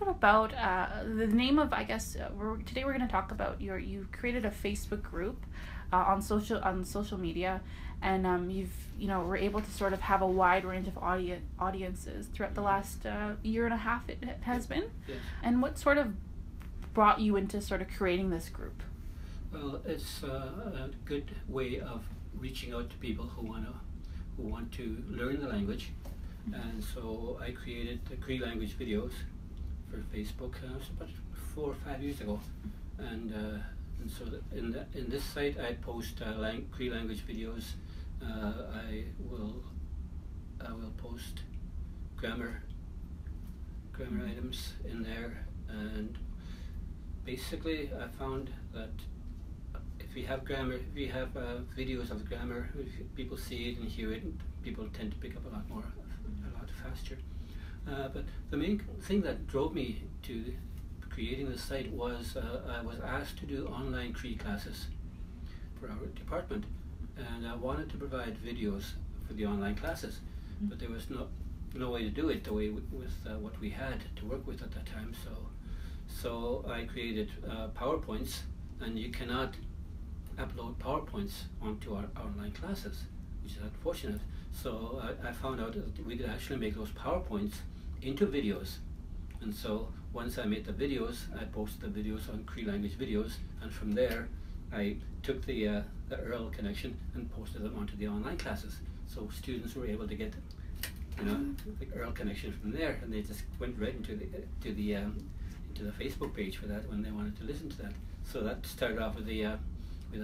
little bit about the name of, I guess, today we're going to talk about you created a Facebook group on social media, and we're able to sort of have a wide range of audiences throughout the last year and a half it has been. Yeah. And what sort of brought you into sort of creating this group? Well, it's a good way of reaching out to people who want to learn the language. And so I created the Cree language videos for Facebook about 4 or 5 years ago, and so in this site I post Cree language videos. I will post grammar items in there, and basically I found that if we have grammar, if we have videos of grammar, if people see it and hear it, people tend to pick up a lot more. Faster. But the main thing that drove me to creating the site was I was asked to do online Cree classes for our department, and I wanted to provide videos for the online classes, but there was no way to do it the way with what we had to work with at that time. So I created PowerPoints, and you cannot upload PowerPoints onto our online classes, which is unfortunate. So I found out that we could actually make those PowerPoints into videos. And so once I made the videos, I posted the videos on Cree language videos, and from there I took the URL connection and posted them onto the online classes. So students were able to get the URL connection from there, and they just went right into the Facebook page for that when they wanted to listen to that. So that started off with the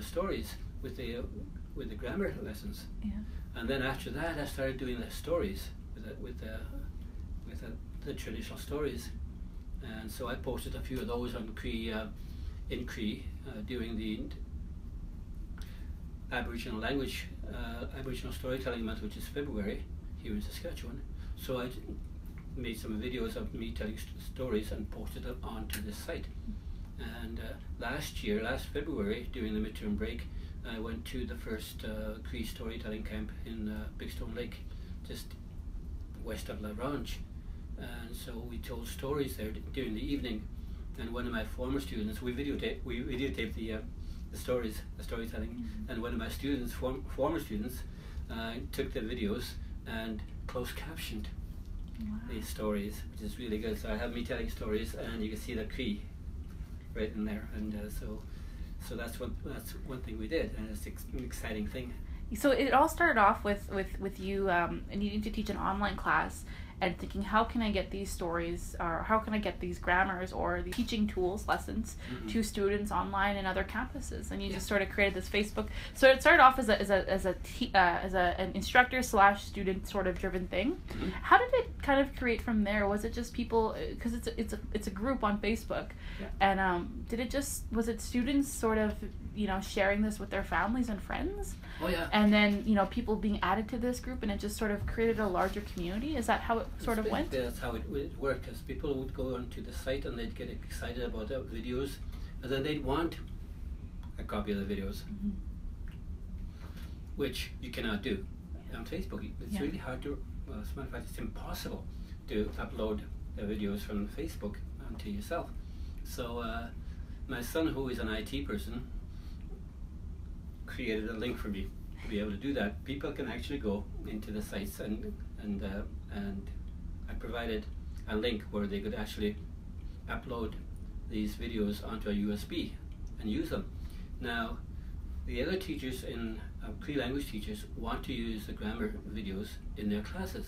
stories, with the grammar lessons. Yeah. And then after that, I started doing the stories with the traditional stories, and so I posted a few of those on Cree in Cree during the Aboriginal language Aboriginal storytelling month, which is February here in Saskatchewan. So I made some videos of me telling stories and posted them onto this site. And last February, during the midterm break, I went to the first Cree Storytelling Camp in Big Stone Lake, just west of La Ronge. And so we told stories there during the evening. And one of my former students, we videotaped the storytelling. Mm-hmm. And one of my students, former students, took the videos and close captioned these stories, which is really good. So I have me telling stories, and you can see the Cree right in there. And so that's one thing we did, and it's an exciting thing. So it all started off with you needing to teach an online class and thinking, how can I get these stories, or how can I get these grammars or the teaching tools, lessons, to students online and other campuses? And you just sort of created this Facebook. So it started off as an instructor / student sort of driven thing. Mm-hmm. How did it kind of create from there? Was it just people, because it's a group on Facebook, and was it students sort of sharing this with their families and friends? Oh yeah. And then people being added to this group, and it just sort of created a larger community. Is that how it sort of went? That's how it worked, because people would go onto the site and they'd get excited about the videos, and then they'd want a copy of the videos, which you cannot do on Facebook. It's really hard to, well, as a matter of fact, it's impossible to upload the videos from Facebook onto yourself. So my son, who is an IT person, created a link for me to be able to do that. People can actually go into the sites and I provided a link where they could actually upload these videos onto a USB and use them. Now, the other teachers, Cree language teachers, want to use the grammar videos in their classes,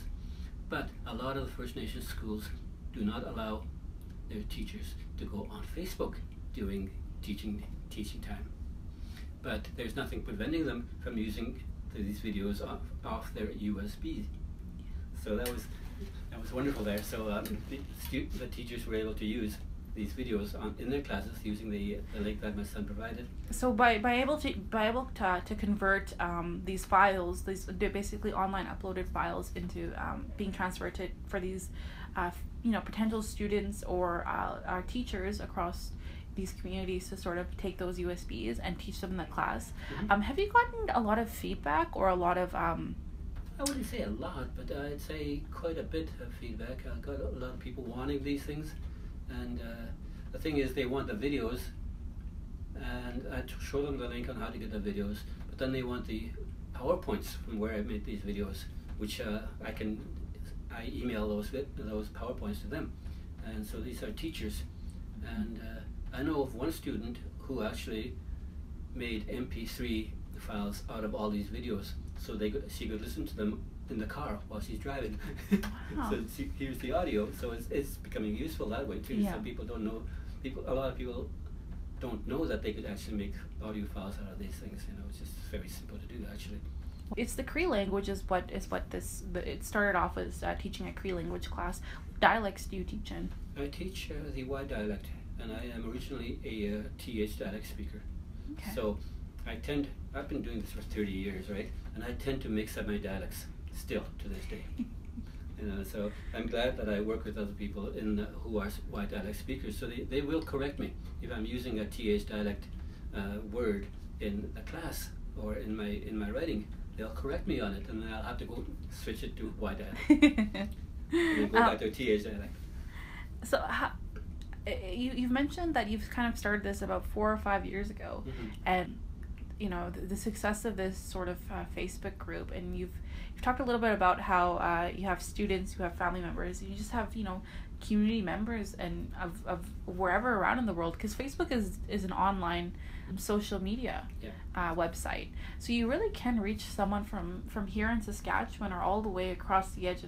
but a lot of the First Nations schools do not allow their teachers to go on Facebook during teaching time. But there's nothing preventing them from using these videos off their USB. So that was wonderful there. So the teachers were able to use these videos in their classes using the link that my son provided. So by able to convert these files, these basically online uploaded files, into being transferred to for these potential students or our teachers across these communities to sort of take those USBs and teach them in the class. Have you gotten a lot of feedback or a lot of? I wouldn't say a lot, but I'd say quite a bit of feedback. I got a lot of people wanting these things, And the thing is, they want the videos, and I show them the link on how to get the videos, but then they want the PowerPoints from where I made these videos, which I email those PowerPoints to them. And so these are teachers, and I know of one student who actually made MP3 files out of all these videos, so she could listen to them in the car while she's driving. Wow. So she hears the audio, so it's becoming useful that way too. Yeah. Some people don't know, a lot of people don't know that they could actually make audio files out of these things. You know, it's just very simple to do actually. It's the Cree language it started off as teaching a Cree language class. What dialects do you teach in? I teach the Y dialect, and I am originally a TH dialect speaker. Okay. So I've been doing this for 30 years, right? And I tend to mix up my dialects still to this day. You know, so I'm glad that I work with other people who are Y dialect speakers, so they will correct me if I'm using a TH dialect word in a class or in my writing. They'll correct me on it, and then I'll have to go switch it to Y dialect, and go back to TH dialect. So you've mentioned that you've kind of started this about 4 or 5 years ago, mm-hmm. and you know the success of this sort of Facebook group, and you've talked a little bit about how you have students, you have family members, and you just have community members and of wherever around in the world, because Facebook is an online social media website, so you really can reach someone from here in Saskatchewan or all the way across the end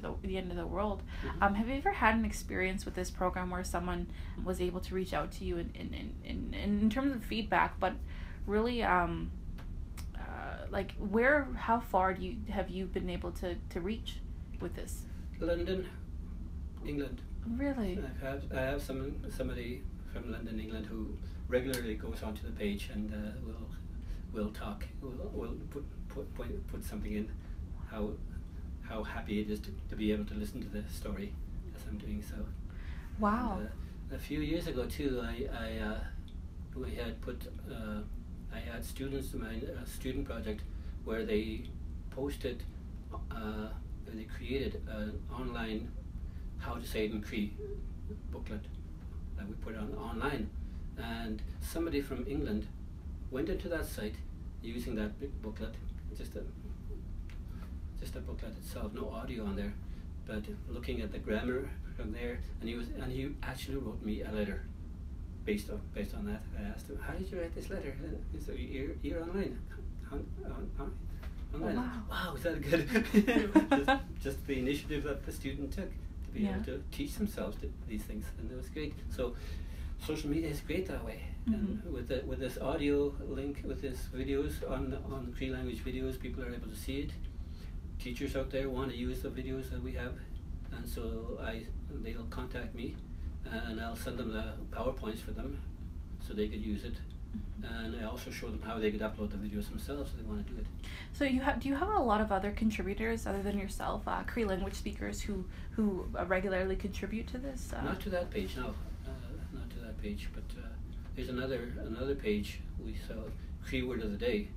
of the world. Mm-hmm. Have you ever had an experience with this program where someone was able to reach out to you in terms of feedback, but really how far have you been able to reach with this? London, England. Really? I have somebody from London, England who regularly goes onto the page and will talk. Will put something in. How happy it is to be able to listen to the story as I'm doing so. Wow! And, a few years ago too, I had students in my student project where they posted and they created an online how to say it in Cree booklet that we put on online. And somebody from England went into that site using that booklet, just a booklet itself, no audio on there, but looking at the grammar from there, and he actually wrote me a letter based on that. I asked him, "How did you write this letter?" And he said, "You're online." Online. Wow, is that good? just the initiative that the student took to be able to teach themselves these things, and it was great. So social media is great that way, mm-hmm. and with this audio link, with this videos on Cree language videos, people are able to see it. Teachers out there want to use the videos that we have, and so they'll contact me, and I'll send them the PowerPoints for them, so they could use it. And I also show them how they could upload the videos themselves if they want to do it. So do you have a lot of other contributors other than yourself, Cree language speakers who regularly contribute to this? Not to that page, no. But there's another page we saw, Cree word of the day,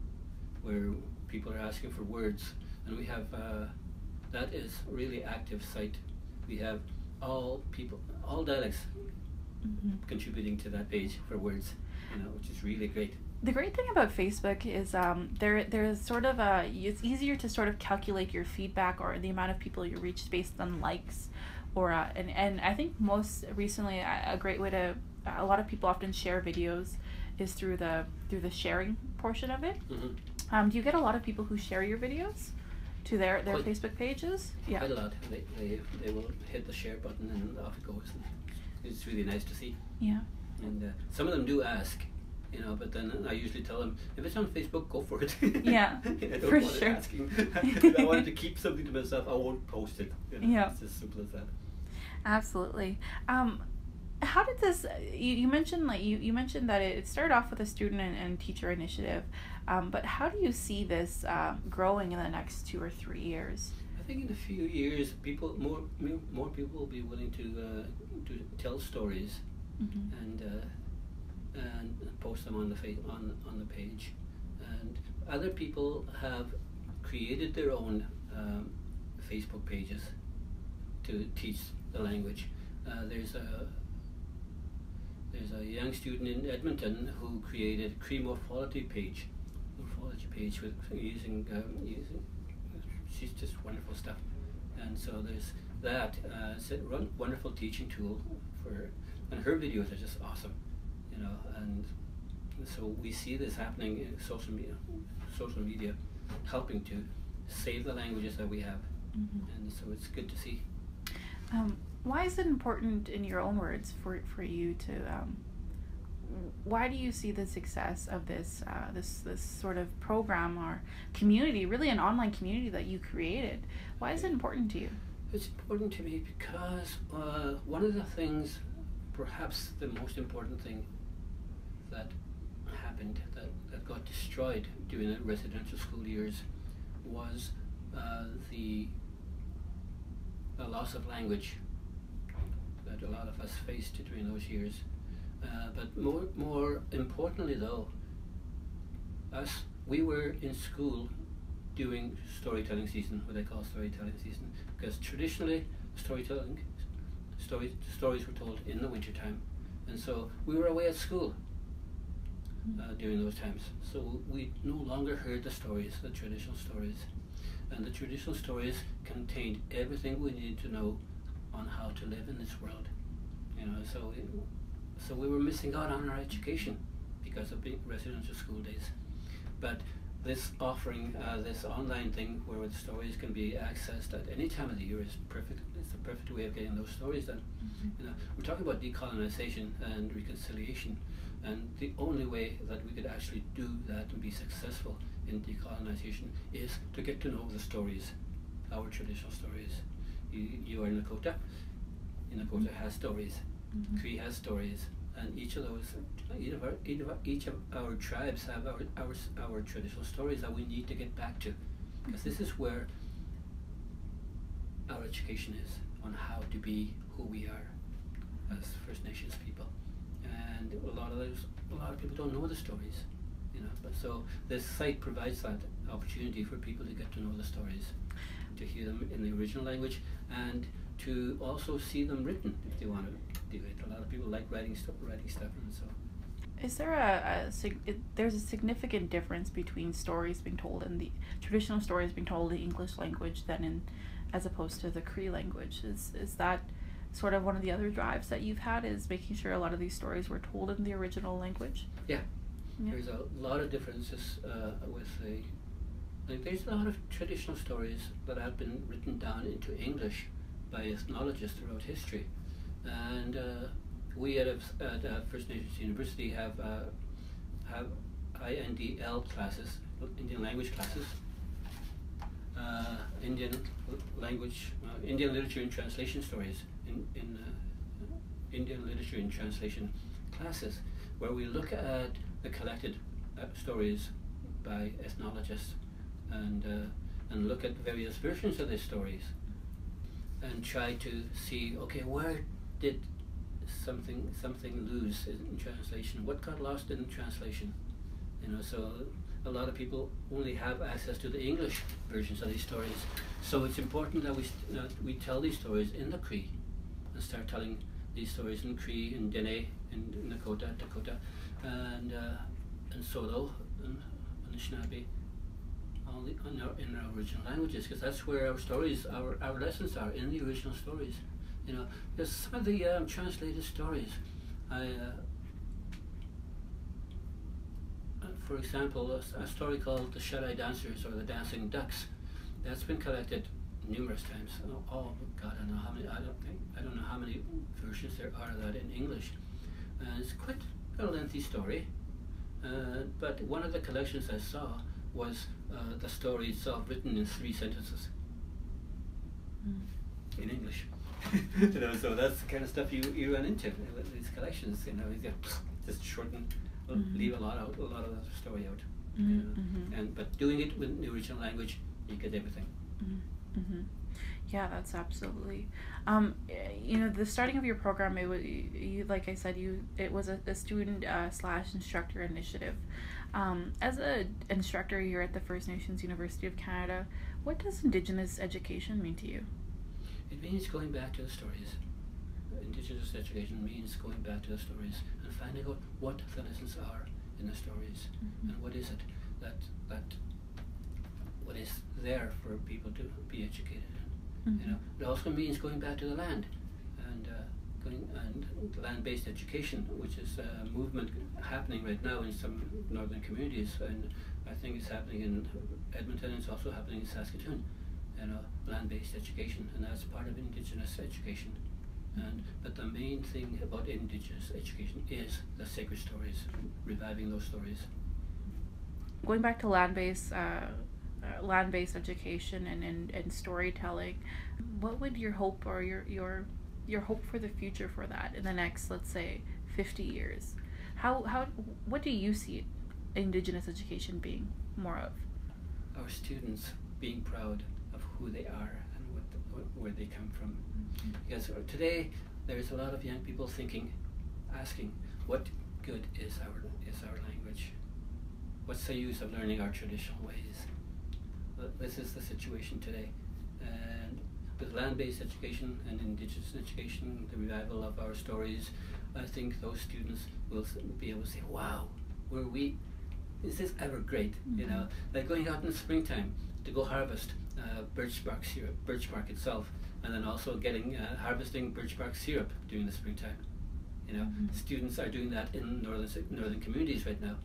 where people are asking for words, and we have that is really active site. We have all dialects mm-hmm. contributing to that page for words, which is really great. The great thing about Facebook is there's sort of it's easier to sort of calculate your feedback or the amount of people you reach based on likes, or and I think most recently a great way to a lot of people often share videos is through the sharing portion of it. Mm-hmm. Do you get a lot of people who share your videos to their Facebook pages? Yeah, quite a lot. They will hit the share button and off it goes. It's really nice to see. Yeah. And some of them do ask, but then I usually tell them, if it's on Facebook, go for it. Yeah, I don't want it asking. If I wanted to keep something to myself, I won't post it. Yeah. It's as simple as that. Absolutely. How did this? You mentioned that it started off with a student and teacher initiative, but how do you see this growing in the next 2 or 3 years? I think in a few years, more people will be willing to tell stories, mm-hmm. and post them on the page, and other people have created their own Facebook pages to teach the language. There's There's a young student in Edmonton who created a Cree morphology page with using. She's just wonderful stuff, and so there's that. It's a wonderful teaching tool for her, and her videos are just awesome, you know. And so we see this happening in social media, helping to save the languages that we have, and so it's good to see. Why is it important, in your own words, for you to? Why do you see the success of this this sort of program or community, really an online community that you created? Why is it important to you? It's important to me because one of the things, perhaps the most important thing that happened, that got destroyed during the residential school years, was the loss of language that a lot of us faced during those years. But more importantly though, we were in school doing storytelling season, what they call storytelling season, because traditionally stories were told in the wintertime, and so we were away at school during those times. So we no longer heard the stories, the traditional stories, and the traditional stories contained everything we needed to know on how to live in this world, you know. So we were missing out on our education because of big residential school days. But this offering, this online thing where the stories can be accessed at any time of the year, is perfect. It's the perfect way of getting those stories done. You know, we're talking about decolonization and reconciliation, and the only way that we could actually do that and be successful in decolonization is to get to know the stories, our traditional stories. You are Lakota, and Lakota has stories. Cree has stories, and each of our tribes have our traditional stories that we need to get back to, because this is where our education is on how to be who we are as First Nations people. And a lot of people don't know the stories, you know. But so this site provides that opportunity for people to get to know the stories, to hear them in the original language, and to also see them written if they want to do it. A lot of people like writing stuff, and so. Is there there's a significant difference between stories being told in the traditional stories being told in the English language than as opposed to the Cree language? Is that sort of one of the other drives that you've had, is making sure a lot of these stories were told in the original language? Yeah. There's a lot of differences with the. Like, there's a lot of traditional stories that have been written down into English by ethnologists throughout history, and we at First Nations University have INDL classes, Indian language classes, Indian literature and translation stories, Indian literature and translation classes, where we look at the collected stories by ethnologists and look at various versions of these stories, and try to see, okay, where did something lose in translation? What got lost in translation? You know, so a lot of people only have access to the English versions of these stories. So it's important that we tell these stories in the Cree, and start telling these stories in Cree, in Dene, in Dakota, and Solo, and Anishinaabe, in our original languages, because that's where our stories, our lessons are, in the original stories. You know, there's some of the translated stories. For example, a story called The Shut-Eye Dancers, or The Dancing Ducks, that's been collected numerous times. Oh God, I don't know how many. I don't know how many versions there are of that in English. And it's quite a lengthy story, but one of the collections I saw was the story itself written in 3 sentences in English. You know, so that's the kind of stuff you run into with these collections. You know, you just shorten, leave a lot of the story out. You know? But doing it with the original language, you get everything. Yeah, that's absolutely. You know, the starting of your program, it was like I said, it was a student / instructor initiative. As an instructor here at the First Nations University of Canada, what does Indigenous education mean to you? It means going back to the stories. Indigenous education means going back to the stories and finding out what the lessons are in the stories, mm-hmm. and what is it what is there for people to be educated in. Mm-hmm. You know, it also means going back to the land and land-based education, which is a movement happening right now in some northern communities, and I think it's happening in Edmonton. It's also happening in Saskatoon. You know, land-based education, and that's part of Indigenous education. But the main thing about Indigenous education is the sacred stories, reviving those stories. Going back to land-based education and storytelling, what would your hope or your hope for the future for that in the next, let's say, 50 years? What do you see Indigenous education being more of? Our students being proud of who they are and where they come from. Mm-hmm. Because today there's a lot of young people asking, what good is our language? What's the use of learning our traditional ways? Well, this is the situation today. And with land-based education and Indigenous education, the revival of our stories, I think those students will be able to say, wow, is this ever great? Mm-hmm. You know, like going out in the springtime to go harvest birch bark itself, and then also harvesting birch bark syrup during the springtime. You know, mm-hmm. students are doing that in northern communities right now,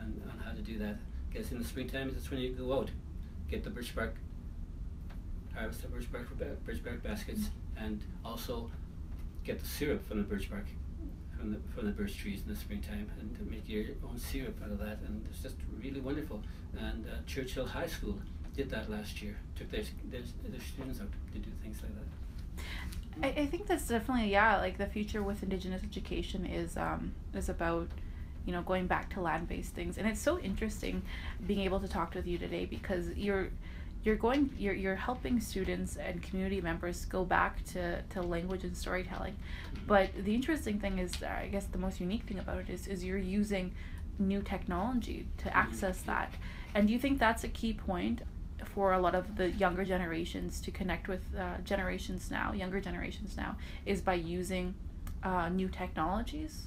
and on how to do that. Because in the springtime, that's when you go out, get the birch bark, harvest the birch bark for birch bark baskets, mm-hmm. and also get the syrup from the birch bark, from the birch trees in the springtime, and to make your own syrup out of that. And it's just really wonderful. And Churchill High School did that last year, took their students out to do things like that. I think that's definitely, like the future with Indigenous education is about, you know, going back to land-based things. And it's so interesting being able to talk with you today, because you're helping students and community members go back to language and storytelling. But the interesting thing is, I guess the most unique thing about it is you're using new technology to access that. And do you think that's a key point for a lot of the younger generations to connect with younger generations now, is by using new technologies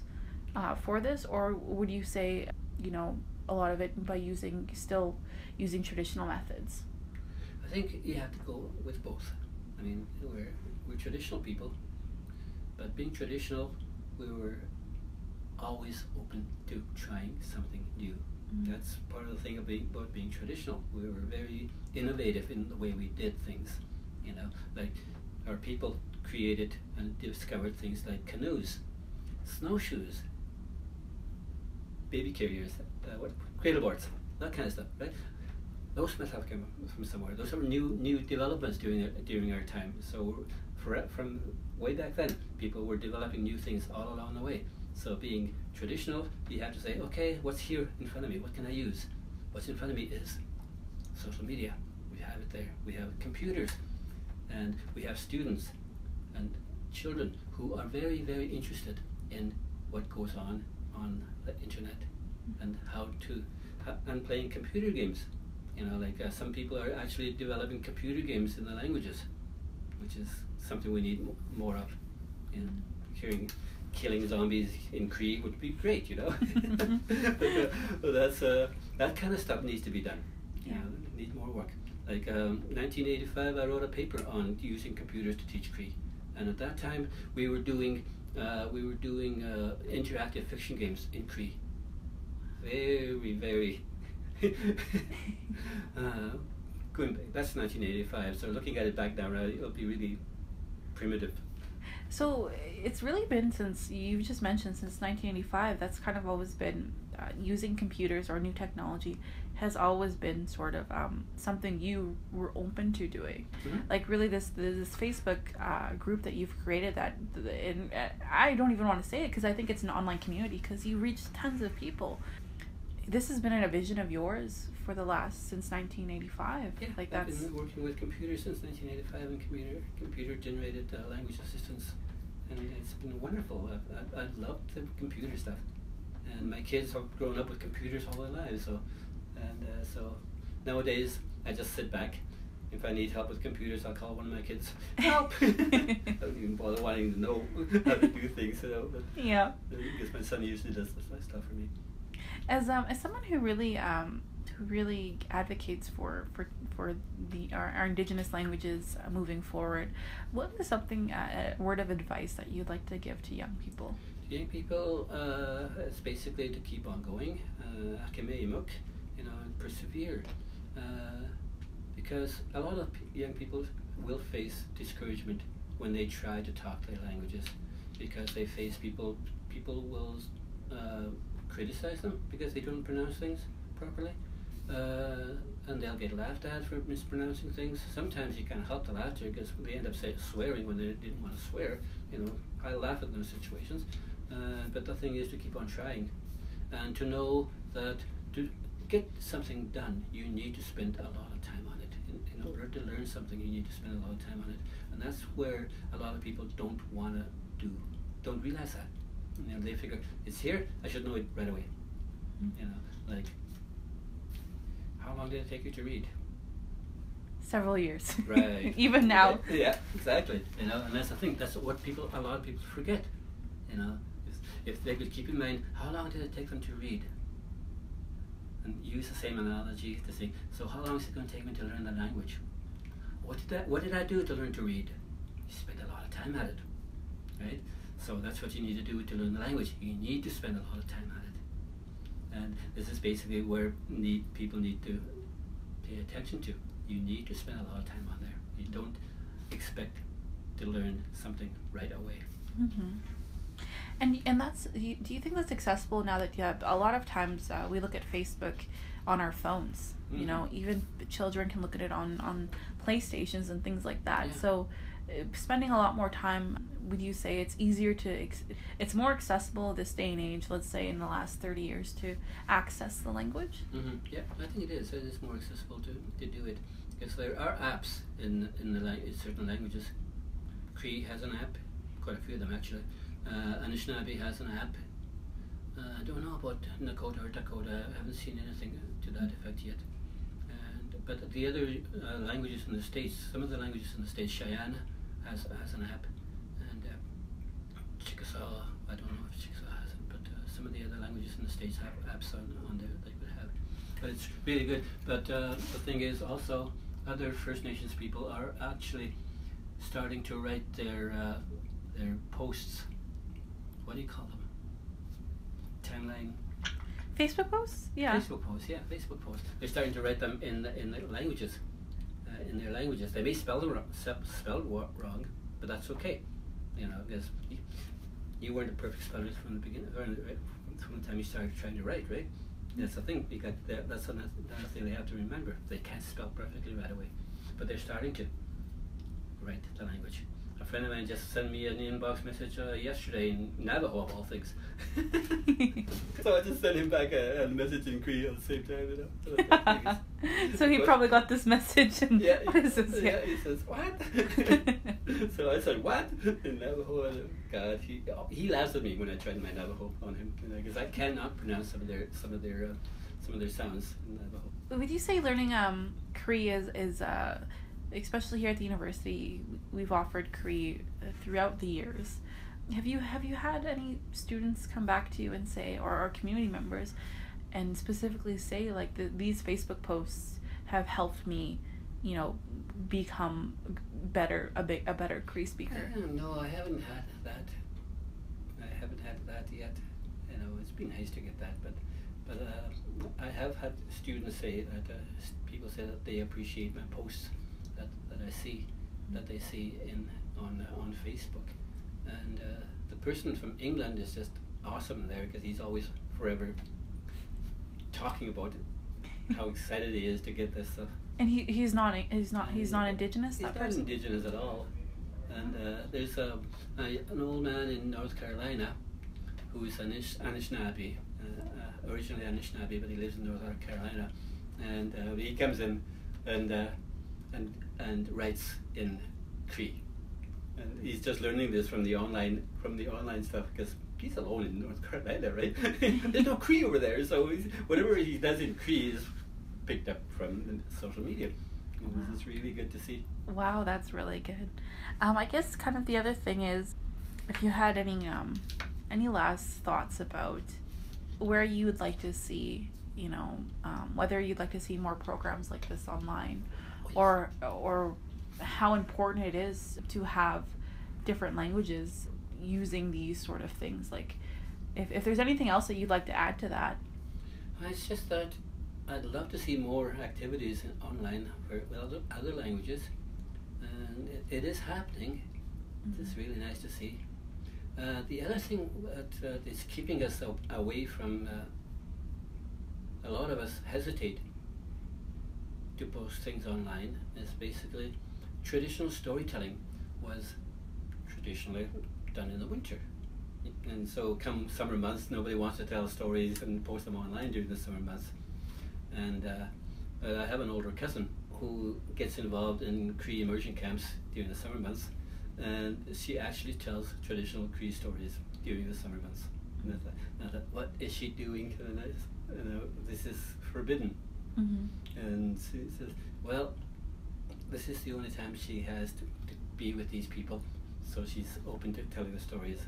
for this? Or would you say, you know, a lot of it by using traditional methods? I think you have to go with both. I mean, we're traditional people, but being traditional, we were always open to trying something new. Mm-hmm. That's part of the thing about being traditional. We were very innovative in the way we did things, you know. Like, our people created and discovered things like canoes, snowshoes, baby carriers, cradle boards, that kind of stuff, right? Those must have come from somewhere. Those are new developments during our time. So from way back then, people were developing new things all along the way. So being traditional, you have to say, okay, what's here in front of me? What can I use? What's in front of me is social media. We have it there. We have computers, and we have students and children who are very, very interested in what goes on the internet, and and playing computer games. You know, like some people are actually developing computer games in the languages, which is something we need more of. You know, killing zombies in Cree would be great, you know. But that's that kind of stuff needs to be done. Yeah, you know, need more work. Like 1985, I wrote a paper on using computers to teach Cree, and at that time we were doing interactive fiction games in Cree. Very, very. Going back, that's 1985, so looking at it back now, right, it'll be really primitive. So it's really been, since you've just mentioned, since 1985, that's kind of always been using computers or new technology has always been sort of something you were open to doing. Mm-hmm. Like really this Facebook group that you've created, and I don't even want to say it because I think it's an online community, because you reach tons of people. This has been a vision of yours for the last, since 1985. Yeah, like I've been working with computers since 1985 and computer-generated language assistance, and it's been wonderful. I loved the computer stuff, and my kids have grown up with computers all their lives. So nowadays I just sit back If I need help with computers, I'll call one of my kids. Help! I don't even bother wanting to know how to do things, you know. But yeah. Because my son usually does that stuff for me. As someone who really advocates for the our Indigenous languages moving forward, what is something a word of advice that you'd like to give to young people? To young people, it's basically to keep on going, you know, and persevere. Because a lot of young people will face discouragement when they try to talk their languages, because they face people will criticize them because they don't pronounce things properly, and they'll get laughed at for mispronouncing things. Sometimes you can't help the laughter because they end up swearing when they didn't want to swear. You know, I laugh at those situations, but the thing is to keep on trying, and to know that to get something done, you need to spend a lot of time on it. In order to learn something, you need to spend a lot of time on it, and that's where a lot of people don't realize that. You know, they figure it's here, I should know it right away. You know, like, how long did it take you to read? Several years. Right. Even now. Right. Yeah, exactly. You know, and that's the thing. That's what a lot of people forget. You know, if they could keep in mind how long did it take them to read, and use the same analogy to say, so how long is it going to take me to learn the language? What did I do to learn to read? You spent a lot of time at it, right? So that's what you need to do to learn the language. You need to spend a lot of time at it. And this is basically where people need to pay attention to. You need to spend a lot of time on there. You don't expect to learn something right away. Mm-hmm. And that's, do you think that's accessible now that you have, a lot of times we look at Facebook on our phones, you know, even children can look at it on PlayStations and things like that. Yeah. So spending a lot more time, would you say it's easier to, it's more accessible this day and age, let's say in the last 30 years, to access the language? Mm-hmm. Yeah, I think it is. It is more accessible to do it. Because there are apps in certain languages. Cree has an app, quite a few of them actually. Anishinaabe has an app. I don't know about Nakota or Dakota. I haven't seen anything to that effect yet. But the other languages in the States, some of the languages in the States, Cheyenne has an app, and Chickasaw, I don't know if Chickasaw has it, but some of the other languages in the States have apps on there that would have. But it's really good. But the thing is also, other First Nations people are actually starting to write their posts. What do you call them? Timeline. Facebook posts? Yeah. Facebook posts, yeah, Facebook posts. They're starting to write them in their languages. In their languages. They may spell wrong, but that's okay. You know, because you weren't a perfect speller from the beginning, right, from the time you started trying to write, right? That's the thing. That's another thing they have to remember. They can't spell perfectly right away, but they're starting to write the language. A friend of mine just sent me an inbox message yesterday in Navajo, of all things. So I just sent him back a message in Cree at the same time, you know. So he probably got this message and yeah, what is this? Yeah, he says, what? So I said, what? In Navajo, and God, he laughs at me when I tried my Navajo on him, because I cannot pronounce some of their sounds in Navajo. Would you say learning Cree is especially here at the university, we've offered Cree throughout the years. Have you had any students come back to you and say, or our community members, and specifically say like these Facebook posts have helped me, you know, become a better Cree speaker? No, I haven't had that. I haven't had that yet. You know, it's been nice to get that, but I have had students say that people say that they appreciate my posts. That they see on Facebook, and the person from England is just awesome there because he's always forever talking about it, how excited he is to get this stuff. And he's not Indigenous. He's not Indigenous at all. And there's an old man in North Carolina who is Anishinaabe, originally Anishinaabe, but he lives in North Carolina, and he comes in and writes in Cree, and he's just learning this from the online stuff because he's alone in North Carolina, right? There's no Cree over there, so whatever he does in Cree is picked up from social media, It was just really good to see. Wow, that's really good. I guess kind of the other thing is, if you had any last thoughts about where you would like to see, whether you'd like to see more programs like this online, or how important it is to have different languages using these sort of things. Like, if there's anything else that you'd like to add to that. It's just that I'd love to see more activities online for other languages, and it is happening. Mm-hmm. It's really nice to see. The other thing that is keeping us away from, a lot of us hesitate to post things online, is basically traditional storytelling was traditionally done in the winter. And so come summer months, nobody wants to tell stories and post them online during the summer months. And I have an older cousin who gets involved in Cree immersion camps during the summer months, and she actually tells traditional Cree stories during the summer months. And I thought, what is she doing? This is forbidden. Mm-hmm. And she says, well, this is the only time she has to be with these people, so she's open to telling the stories.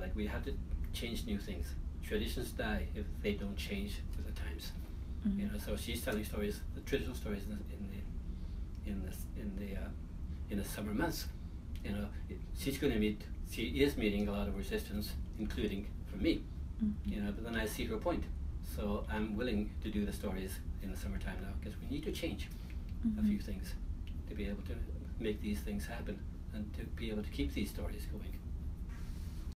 Like, we have to change new things. Traditions die if they don't change with the times. Mm-hmm. So she's telling stories, the traditional stories in the summer months. She is meeting a lot of resistance, including from me. Mm-hmm. But then I see her point. So I'm willing to do the stories in the summertime now, because we need to change mm-hmm. a few things to be able to make these things happen and to be able to keep these stories going.